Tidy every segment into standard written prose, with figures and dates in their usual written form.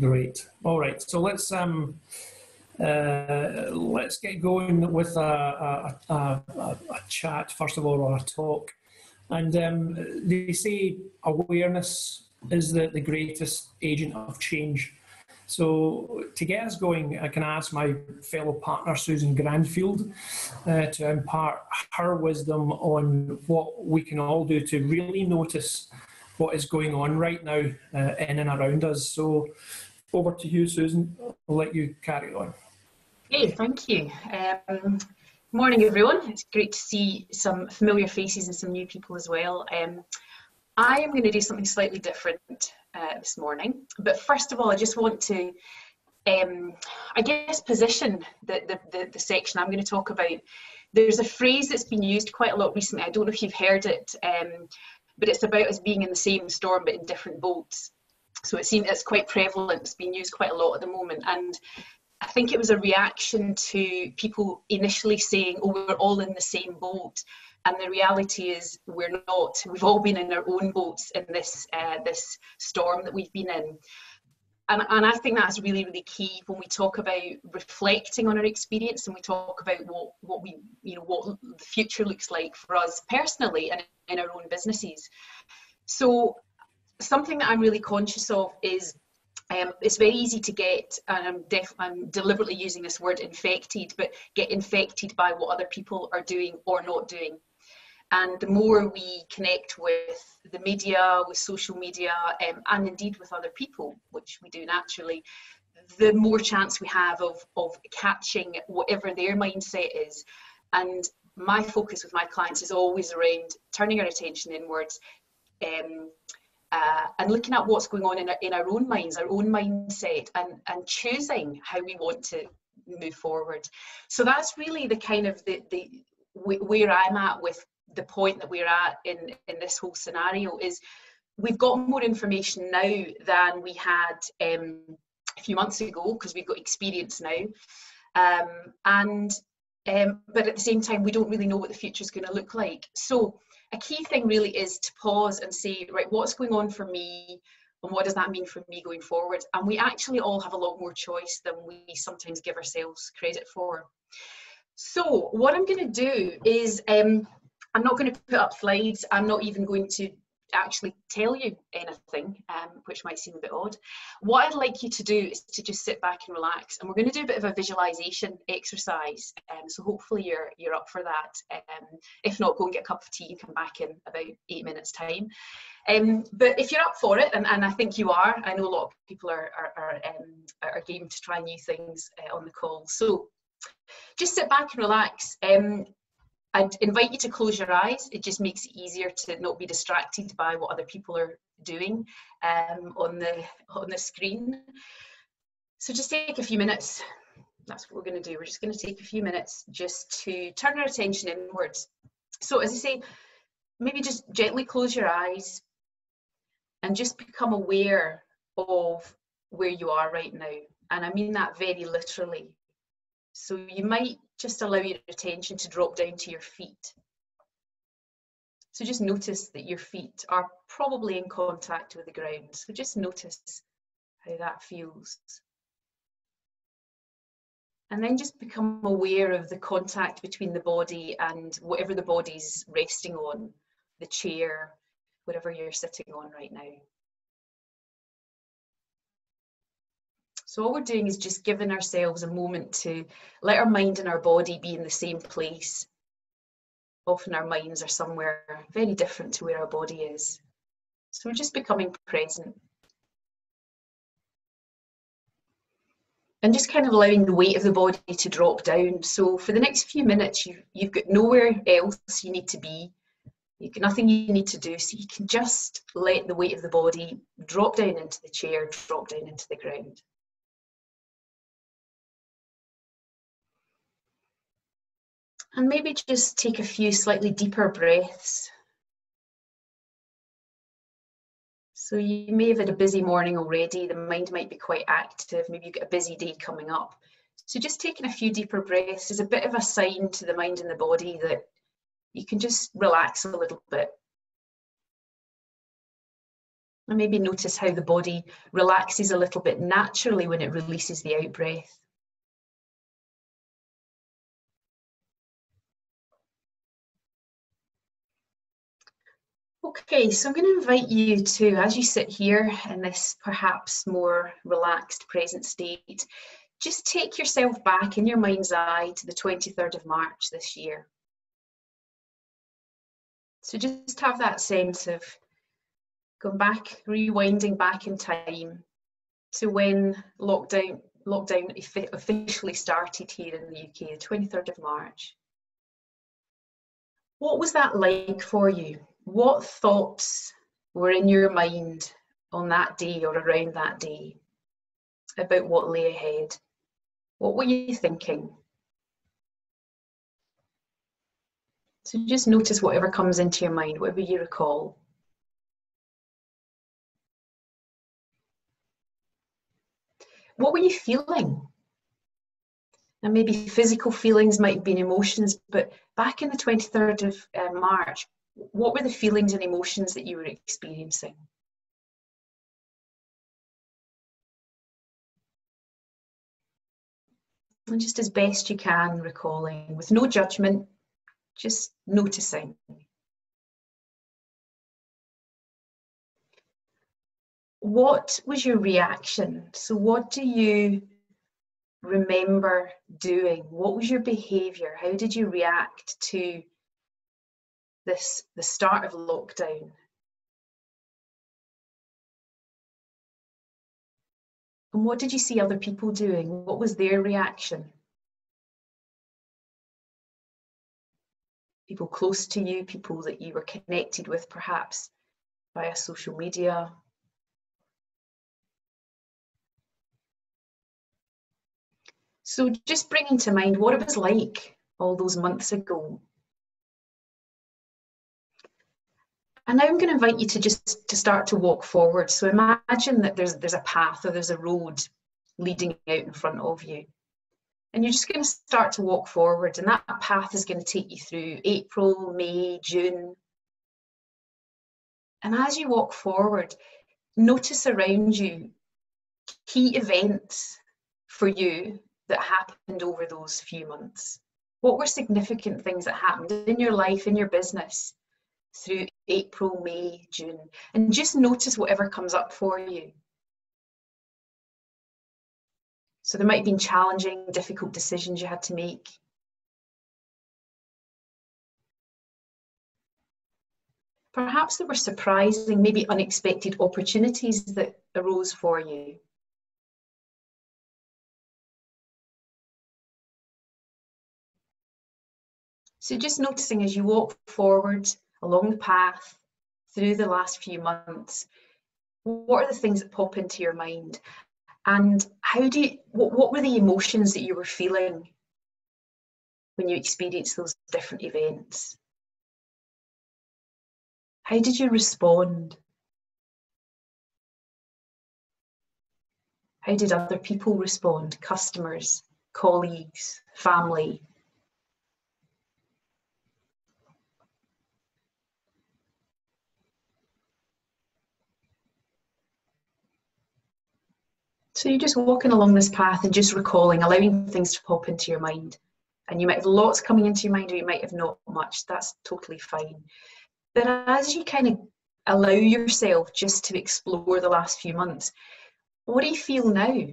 Great. All right. So let's get going with a chat first of all, or a talk. And they say awareness is the greatest agent of change. So to get us going, I can ask my fellow partner, Susan Grandfield, to impart her wisdom on what we can all do to really notice what is going on right now in and around us. So over to you, Susan. I'll let you carry on. Hey, thank you. Morning, everyone. It's great to see some familiar faces and some new people as well. I am going to do something slightly different this morning, but first of all, I just want to, I guess, position the section I'm going to talk about. There's a phrase that's been used quite a lot recently, I don't know if you've heard it, but it's about us being in the same storm but in different boats. So it seems it's quite prevalent, it's being used quite a lot at the moment, and I think it was a reaction to people initially saying, oh, we're all in the same boat. And the reality is we're not. We've all been in our own boats in this this storm that we've been in. And I think that's really, really key when we talk about reflecting on our experience and we talk about what the future looks like for us personally and in our own businesses. So something that I'm really conscious of is it's very easy to get, and I'm deliberately using this word infected, but get infected by what other people are doing or not doing. And the more we connect with the media, with social media, and indeed with other people, which we do naturally, the more chance we have of catching whatever their mindset is. And my focus with my clients is always around turning our attention inwards, and looking at what's going on in our own minds, our own mindset, and choosing how we want to move forward. So that's really the kind of the where I'm at with the point that we're at in this whole scenario is we've got more information now than we had a few months ago because we've got experience now, but at the same time we don't really know what the future is going to look like. So a key thing really is to pause and say, right, what's going on for me and what does that mean for me going forward? And we actually all have a lot more choice than we sometimes give ourselves credit for. So what I'm going to do is I'm not going to put up slides. I'm not even going to actually tell you anything, which might seem a bit odd. What I'd like you to do is to just sit back and relax, and we're going to do a bit of a visualization exercise, so hopefully you're up for that. If not, go and get a cup of tea and come back in about 8 minutes time, but if you're up for it, and I think you are, I know a lot of people are game to try new things on the call, so just sit back and relax. I'd invite you to close your eyes. It just makes it easier to not be distracted by what other people are doing on the screen. So just take a few minutes. That's what we're going to do. We're just going to take a few minutes just to turn our attention inwards. So as I say, maybe just gently close your eyes and just become aware of where you are right now. And I mean that very literally. So you might just allow your attention to drop down to your feet. So just notice that your feet are probably in contact with the ground. So just notice how that feels. And then just become aware of the contact between the body and whatever the body's resting on, the chair, whatever you're sitting on right now. So all we're doing is just giving ourselves a moment to let our mind and our body be in the same place. Often our minds are somewhere very different to where our body is. So we're just becoming present. And just kind of allowing the weight of the body to drop down. So for the next few minutes, you've got nowhere else you need to be. You've got nothing you need to do. So you can just let the weight of the body drop down into the chair, drop down into the ground. And maybe just take a few slightly deeper breaths. So you may have had a busy morning already, the mind might be quite active, maybe you've got a busy day coming up. So just taking a few deeper breaths is a bit of a sign to the mind and the body that you can just relax a little bit. And maybe notice how the body relaxes a little bit naturally when it releases the out-breath. Okay, so I'm going to invite you to, as you sit here in this perhaps more relaxed present state, just take yourself back in your mind's eye to the 23rd of March this year. So just have that sense of going back, rewinding back in time to when lockdown officially started here in the UK, the 23rd of March. What was that like for you? What thoughts were in your mind on that day or around that day about what lay ahead? What were you thinking? So just notice whatever comes into your mind, whatever you recall. What were you feeling? And maybe physical feelings might have been emotions, but back in the 23rd of March, what were the feelings and emotions that you were experiencing? And just as best you can, recalling with no judgment, just noticing. What was your reaction? So what do you remember doing? What was your behaviour? How did you react to the start of lockdown? And what did you see other people doing? What was their reaction? People close to you, people that you were connected with perhaps via social media. So just bringing to mind what it was like all those months ago. And now I'm going to invite you to just to start to walk forward. So imagine that there's a path or there's a road leading out in front of you. And you're just going to start to walk forward, and that path is going to take you through April, May, June. And as you walk forward, notice around you key events for you that happened over those few months. What were significant things that happened in your life, in your business, through April, May, June, and just notice whatever comes up for you. So there might have been challenging, difficult decisions you had to make. Perhaps there were surprising, maybe unexpected opportunities that arose for you. So just noticing as you walk forward along the path through the last few months, what are the things that pop into your mind, and how do you, what were the emotions that you were feeling when you experienced those different events? How did you respond? How did other people respond? Customers, colleagues, family? So you're just walking along this path and just recalling, allowing things to pop into your mind. And you might have lots coming into your mind, or you might have not much. That's totally fine. But as you kind of allow yourself just to explore the last few months, what do you feel now?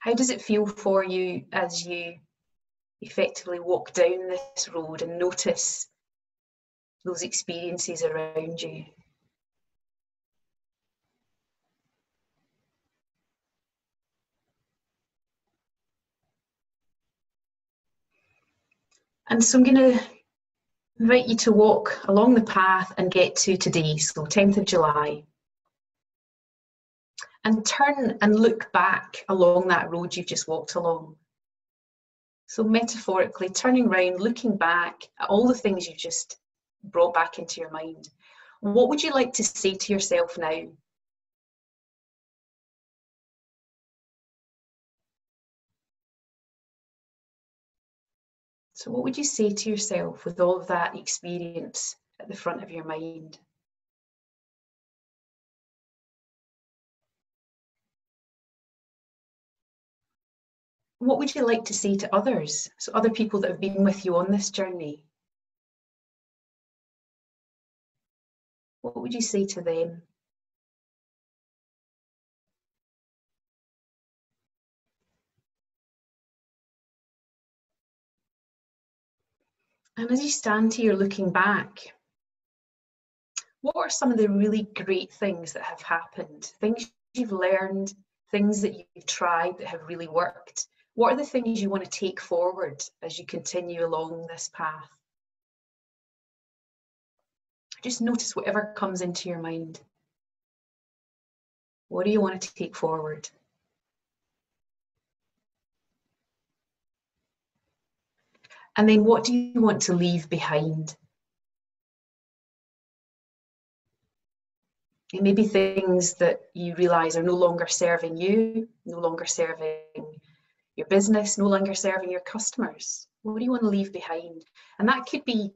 How does it feel for you as you effectively walk down this road and notice those experiences around you? And so I'm going to invite you to walk along the path and get to today, so 10th of July. And turn and look back along that road you've just walked along. So metaphorically, turning round, looking back at all the things you've just brought back into your mind. What would you like to say to yourself now? So what would you say to yourself with all of that experience at the front of your mind? what would you like to say to others? So other people that have been with you on this journey. What would you say to them? And as you stand here looking back, what are some of the really great things that have happened? Things you've learned, things that you've tried that have really worked. What are the things you want to take forward as you continue along this path? Just notice whatever comes into your mind. What do you want to take forward? And then what do you want to leave behind? It may be things that you realise are no longer serving you, no longer serving your business, no longer serving your customers. What do you want to leave behind? And that could be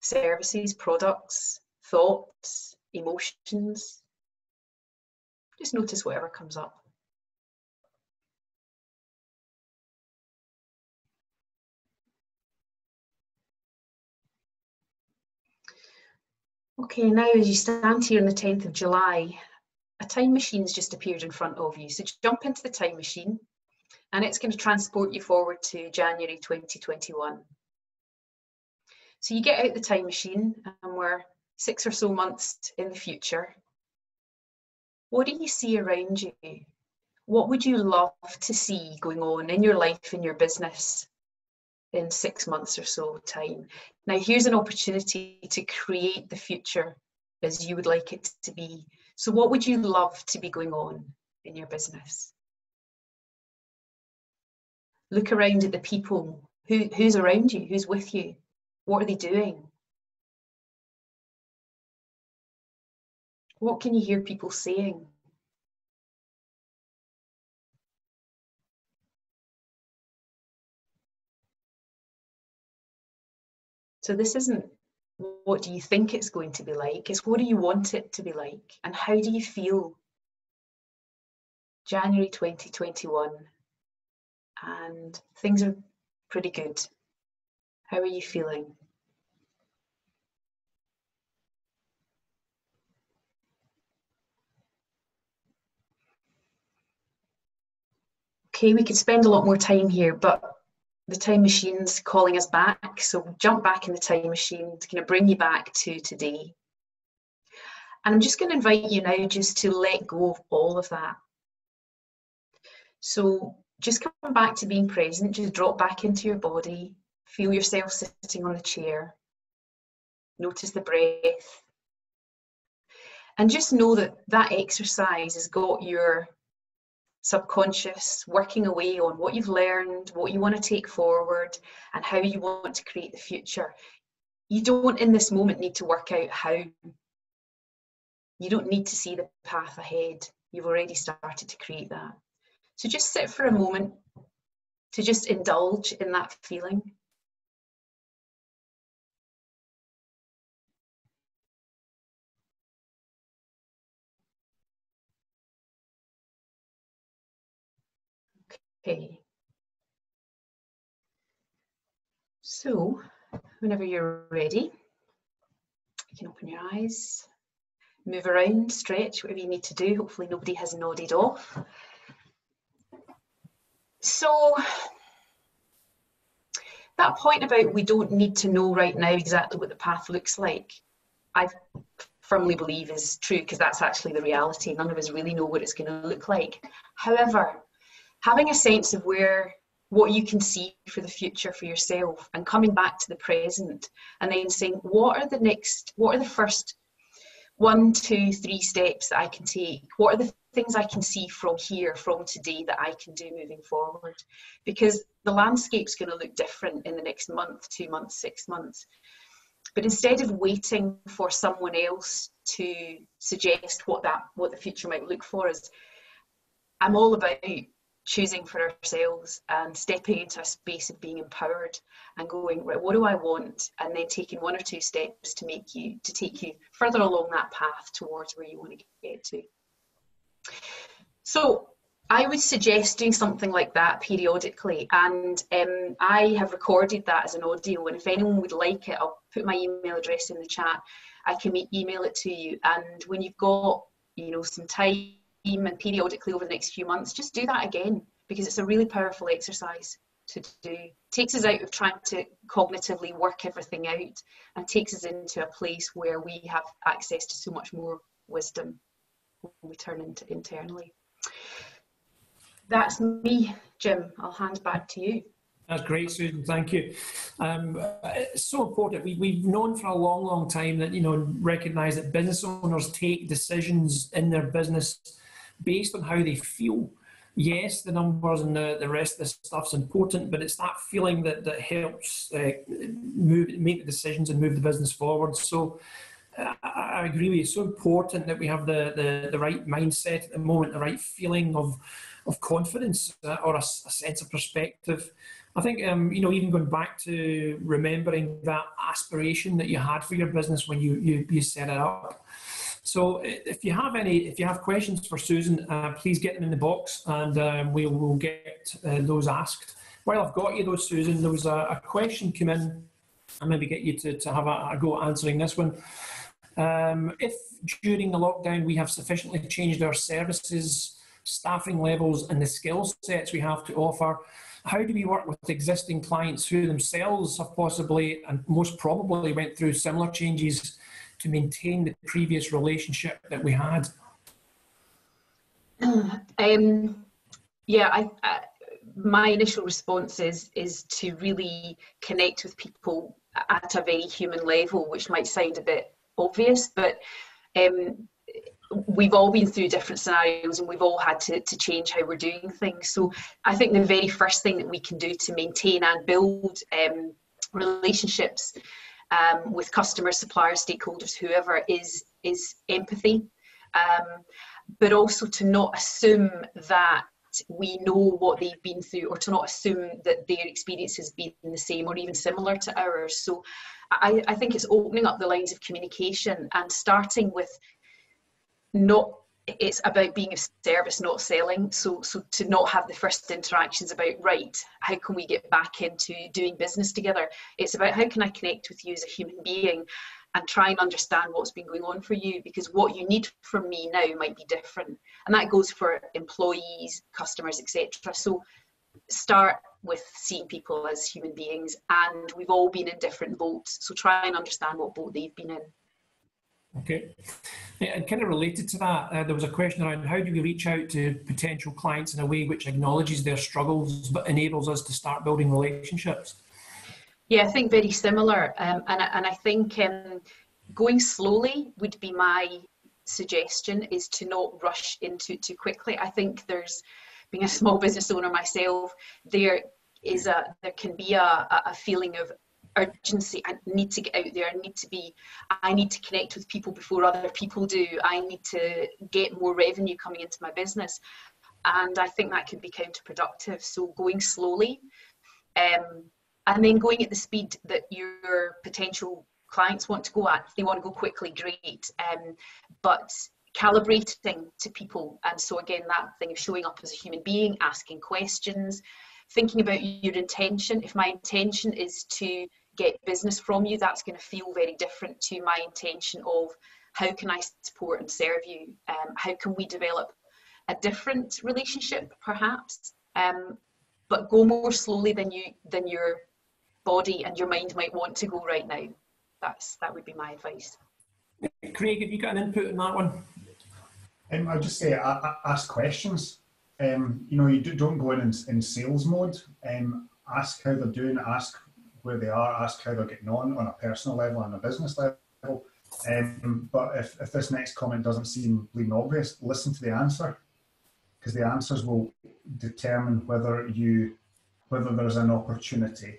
services, products, thoughts, emotions. Just notice whatever comes up. Okay, now as you stand here on the 10th of July, a time machine's just appeared in front of you. So jump into the time machine and it's going to transport you forward to January 2021. So you get out the time machine and we're 6 or so months in the future. What do you see around you? What would you love to see going on in your life, in your business, in 6 months or so time? Now here's an opportunity to create the future as you would like it to be. So what would you love to be going on in your business? Look around at the people, who's around you, who's with you, what are they doing? What can you hear people saying? So this isn't what do you think it's going to be like, it's what do you want it to be like and how do you feel? January 2021 and things are pretty good. How are you feeling? Okay, we could spend a lot more time here, but the time machine's calling us back, so we'll jump back in the time machine to kind of bring you back to today. And I'm just going to invite you now just to let go of all of that. So just come back to being present, just drop back into your body, feel yourself sitting on the chair, notice the breath, and just know that that exercise has got your subconscious working away on what you've learned, what you want to take forward and how you want to create the future. You don't in this moment need to work out how. You don't need to see the path ahead. You've already started to create that. So just sit for a moment to just indulge in that feeling. Okay, so whenever you're ready, you can open your eyes, move around, stretch, whatever you need to do. Hopefully nobody has nodded off. So that point about we don't need to know right now exactly what the path looks like, I firmly believe is true because that's actually the reality. None of us really know what it's going to look like. However, having a sense of where, what you can see for the future for yourself and coming back to the present and then saying, what are the first 1, 2, 3 steps that I can take? What are the things I can see from here, from today that I can do moving forward? Because the landscape's going to look different in the next month, 2 months, 6 months. But instead of waiting for someone else to suggest what the future might look for us, I'm all about choosing for ourselves and stepping into a space of being empowered and going, right, what do I want? And then taking 1 or 2 steps to take you further along that path towards where you want to get to. So I would suggest doing something like that periodically, and I have recorded that as an audio, and if anyone would like it, I'll put my email address in the chat. I can email it to you, and when you've got, you know, some time, and periodically over the next few months, just do that again, because it's a really powerful exercise to do. It takes us out of trying to cognitively work everything out and takes us into a place where we have access to so much more wisdom when we turn into internally. That's me, Jim. I'll hand back to you. That's great, Susan. Thank you. It's so important. We've known for a long, long time that, you know, recognise that business owners take decisions in their business based on how they feel. Yes, the numbers and the rest of this stuff's important, but it's that feeling that helps make the decisions and move the business forward. So I agree with you. It's so important that we have the right mindset at the moment, the right feeling of confidence or a sense of perspective. I think, you know, even going back to remembering that aspiration that you had for your business when you set it up. So if you have questions for Susan, please get them in the box, and we will get those asked. While I've got you though, Susan, there was a question come in. I'll maybe get you to have a go at answering this one. If during the lockdown we have sufficiently changed our services, staffing levels and the skill sets we have to offer, how do we work with existing clients who themselves have possibly and most probably went through similar changes to maintain the previous relationship that we had? Yeah, my initial response is to really connect with people at a very human level, which might sound a bit obvious, but we've all been through different scenarios and we've all had to change how we're doing things. So I think the very first thing that we can do to maintain and build relationships with customers, suppliers, stakeholders, whoever, is empathy, but also to not assume that we know what they've been through, or to not assume that their experience has been the same or even similar to ours. So I think it's opening up the lines of communication and starting with it's about being of service, not selling. So to not have the first interactions about, right, how can we get back into doing business together? It's about, how can I connect with you as a human being and try and understand what's been going on for you, because what you need from me now might be different. And that goes for employees, customers, etc. So start with seeing people as human beings, and we've all been in different boats, so try and understand what boat they've been in. Okay, yeah, and kind of related to that, there was a question around how do we reach out to potential clients in a way which acknowledges their struggles but enables us to start building relationships? Yeah, I think very similar, and I think going slowly would be my suggestion, is to not rush into it too quickly. I think there's, being a small business owner myself, there can be a feeling of urgency. I need to get out there. I need to connect with people before other people do. I need to get more revenue coming into my business, and I think that can be counterproductive. So going slowly, and then going at the speed that your potential clients want to go at. If they want to go quickly, great, but calibrating to people. And so again, that thing of showing up as a human being, asking questions, thinking about your intention. If my intention is to get business from you, that's going to feel very different to my intention of, how can I support and serve you? How can we develop a different relationship, perhaps? But go more slowly than your body and your mind might want to go right now. That would be my advice. Craig, have you got an input on that one? I'll just say, ask questions. You know, you don't go in sales mode. Ask how they're doing, ask where they are, ask how they're getting on a personal level and a business level. But if this next comment doesn't seem bleeding obvious, listen to the answer, because the answers will determine whether there's an opportunity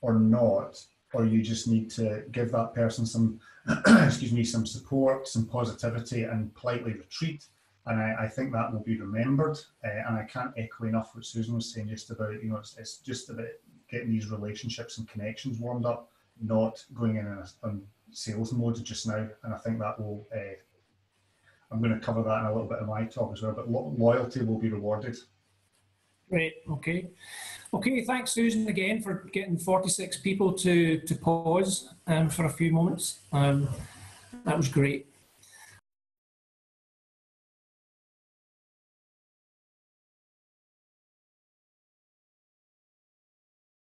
or not, or you just need to give that person some, excuse me, some support, some positivity, and politely retreat. And I think that will be remembered. And I can't echo enough what Susan was saying just about, you know, it's just about getting these relationships and connections warmed up, not going in on sales mode just now. And I think that will I'm going to cover that in a little bit of my talk as well, but loyalty will be rewarded. Great, okay. Okay, thanks Susan again for getting 46 people to pause for a few moments. That was great.